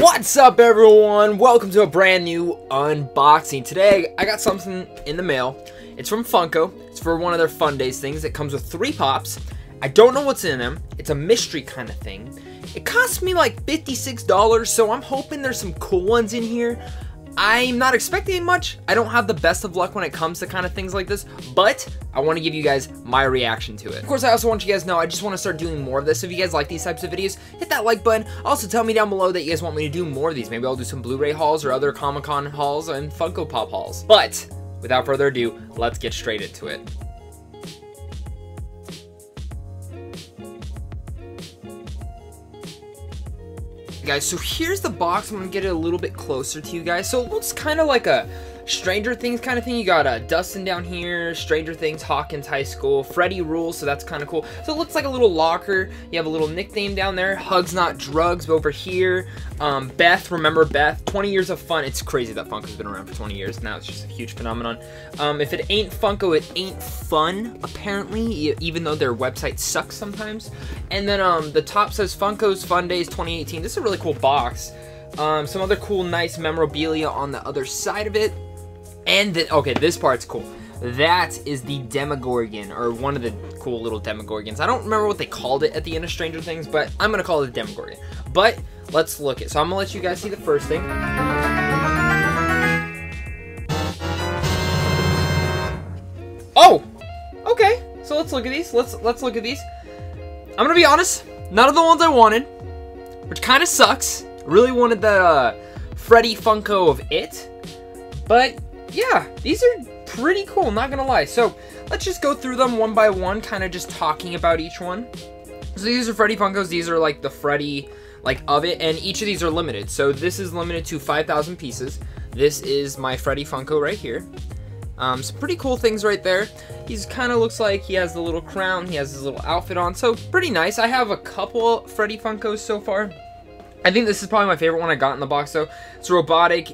What's up, everyone? Welcome to a brand new unboxing. Today I got something in the mail. It's from Funko. It's for one of their Fun Days things. It comes with 3 pops. I don't know what's in them. It's a mystery kind of thing. It cost me like $56, so I'm hoping there's some cool ones in here. I'm not expecting much. I don't have the best of luck when it comes to kind of things like this, but I want to give you guys my reaction to it. Of course, I also want you guys to know I just want to start doing more of this. If you guys like these types of videos, hit that like button. Also, tell me down below that you guys want me to do more of these. Maybe I'll do some Blu-ray hauls or other Comic-Con hauls and Funko Pop hauls. But without further ado, let's get straight into it. Guys, so here's the box. I'm gonna get it a little bit closer to you guys. So it looks kind of like a Stranger Things kind of thing. You got Dustin down here, Stranger Things, Hawkins High School, Freddy rules, so that's kind of cool. So it looks like a little locker. You have a little nickname down there, Hugs Not Drugs over here. Beth, remember Beth, 20 years of fun. It's crazy that Funko's been around for 20 years now. It's just a huge phenomenon. If it ain't Funko, it ain't fun, apparently, even though their website sucks sometimes. And then the top says Funko's Fun Days 2018. This is a really cool box. Some other cool, nice memorabilia on the other side of it. And then, okay, this part's cool. That is the Demogorgon, or one of the cool little Demogorgons. I don't remember what they called it at the end of Stranger Things, but I'm gonna call it a Demogorgon. But let's look it. So I'm gonna let you guys see the first thing. Oh, okay. So let's look at these. Let's look at these. I'm gonna be honest. None of the ones I wanted, which kind of sucks. Really wanted the Freddy Funko of it, but yeah, these are pretty cool, not gonna lie. So let's just go through them one by one, kind of just talking about each one. So these are Freddy Funkos. These are like the Freddy like of it, and each of these are limited. So this is limited to 5,000 pieces. This is my Freddy Funko right here. Some pretty cool things right there. He's kind of looks like he has the little crown. He has his little outfit on, so pretty nice. I have a couple Freddy Funkos so far. I think this is probably my favorite one I got in the box, though. It's robotic.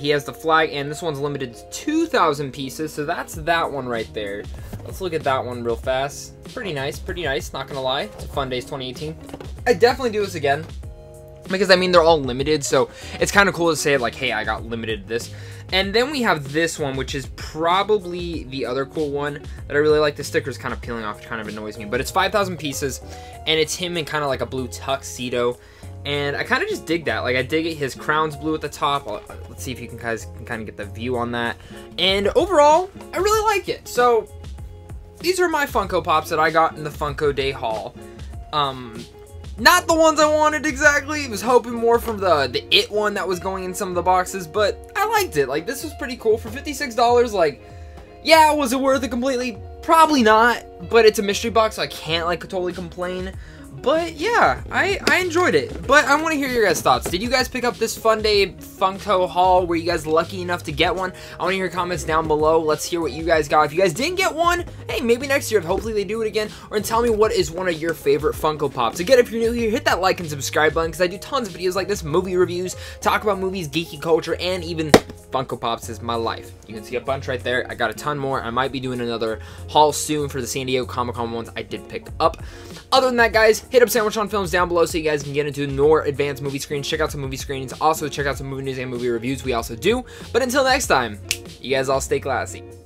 He has the flag, and this one's limited to 2,000 pieces, so that's that one right there. Let's look at that one real fast. Pretty nice, not gonna lie. It's a Fun Days 2018. I definitely do this again, because, I mean, they're all limited, so it's kind of cool to say, like, hey, I got limited this. And then we have this one, which is probably the other cool one that I really like. The sticker's kind of peeling off, which kind of annoys me, but it's 5,000 pieces, and it's him in kind of like a blue tuxedo. And I kind of just dig that. Like, I dig it. His crown's blue at the top. Let's see if you guys can kind of get the view on that. And overall, I really like it. So, these are my Funko Pops that I got in the Funko Day haul. Not the ones I wanted exactly. I was hoping more from the It one that was going in some of the boxes. But I liked it. Like, this was pretty cool. For $56, like, yeah, was it worth it completely? Probably not. But it's a mystery box, so I can't, like, totally complain. But yeah, I enjoyed it. But I want to hear your guys' thoughts. Did you guys pick up this Fun Day Funko haul? Were you guys lucky enough to get one? I want to hear your comments down below. Let's hear what you guys got. If you guys didn't get one, hey, maybe next year. Hopefully they do it again. Or tell me what is one of your favorite Funko Pops. Again, if you're new here, hit that like and subscribe button, because I do tons of videos like this. Movie reviews, talk about movies, geeky culture, and even Funko Pops is my life. You can see a bunch right there. I got a ton more. I might be doing another haul soon for the San Diego Comic-Con ones I did pick up. Other than that, guys, hit up Sandwich on Films down below so you guys can get into more advanced movie screens. Check out some movie screens. Also, check out some movie news and movie reviews we also do. But until next time, you guys all stay classy.